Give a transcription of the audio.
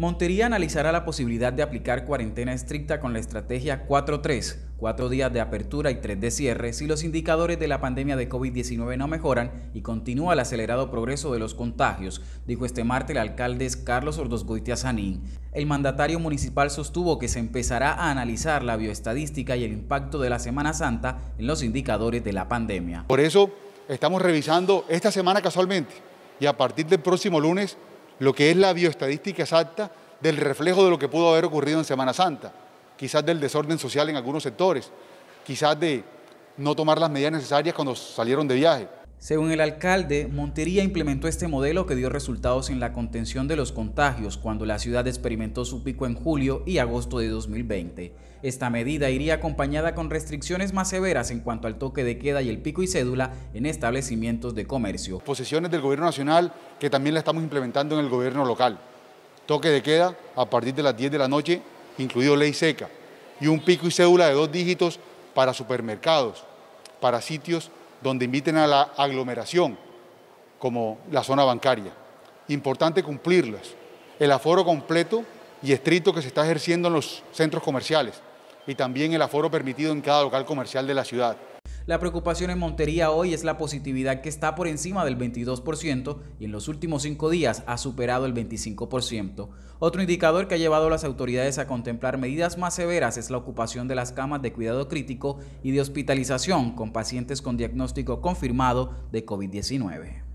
Montería analizará la posibilidad de aplicar cuarentena estricta con la estrategia 4-3, 4 días de apertura y 3 de cierre, si los indicadores de la pandemia de COVID-19 no mejoran y continúa el acelerado progreso de los contagios, dijo este martes el alcalde Carlos Ordosgoitia Sanín. El mandatario municipal sostuvo que se empezará a analizar la bioestadística y el impacto de la Semana Santa en los indicadores de la pandemia. Por eso estamos revisando esta semana casualmente y a partir del próximo lunes lo que es la bioestadística exacta del reflejo de lo que pudo haber ocurrido en Semana Santa, quizás del desorden social en algunos sectores, quizás de no tomar las medidas necesarias cuando salieron de viaje. Según el alcalde, Montería implementó este modelo que dio resultados en la contención de los contagios cuando la ciudad experimentó su pico en julio y agosto de 2020. Esta medida iría acompañada con restricciones más severas en cuanto al toque de queda y el pico y cédula en establecimientos de comercio. Posiciones del gobierno nacional que también la estamos implementando en el gobierno local. Toque de queda a partir de las 10 de la noche, incluido ley seca, y un pico y cédula de 2 dígitos para supermercados, para sitios donde inviten a la aglomeración, como la zona bancaria. Importante cumplirlas. El aforo completo y estricto que se está ejerciendo en los centros comerciales y también el aforo permitido en cada local comercial de la ciudad. La preocupación en Montería hoy es la positividad que está por encima del 22% y en los últimos 5 días ha superado el 25%. Otro indicador que ha llevado a las autoridades a contemplar medidas más severas es la ocupación de las camas de cuidado crítico y de hospitalización con pacientes con diagnóstico confirmado de COVID-19.